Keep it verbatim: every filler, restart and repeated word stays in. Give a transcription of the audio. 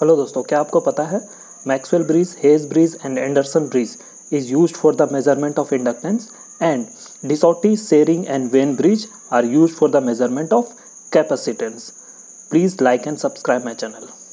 Hello दोस्तों, क्या आपको पता है Maxwell bridge, hedge bridge and Anderson bridge is used for the measurement of inductance and De Sauty, Schering and Wien bridge are used for the measurement of capacitance. Please like and subscribe my channel.